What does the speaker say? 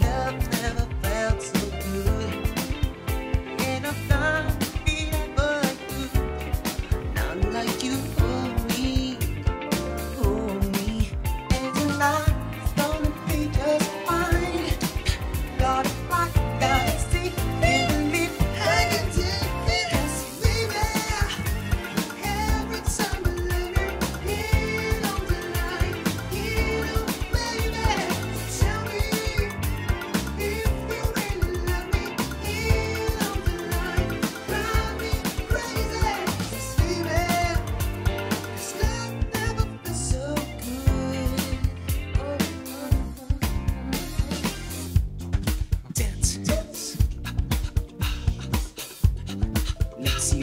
Love never felt so good, and I thought it ever could. Not like you hold me, and your life's gonna be just fine. Gotta fight, gotta see, and believe I can take it. Cause baby, every time I love you, it all the night, you know, baby, tell me. See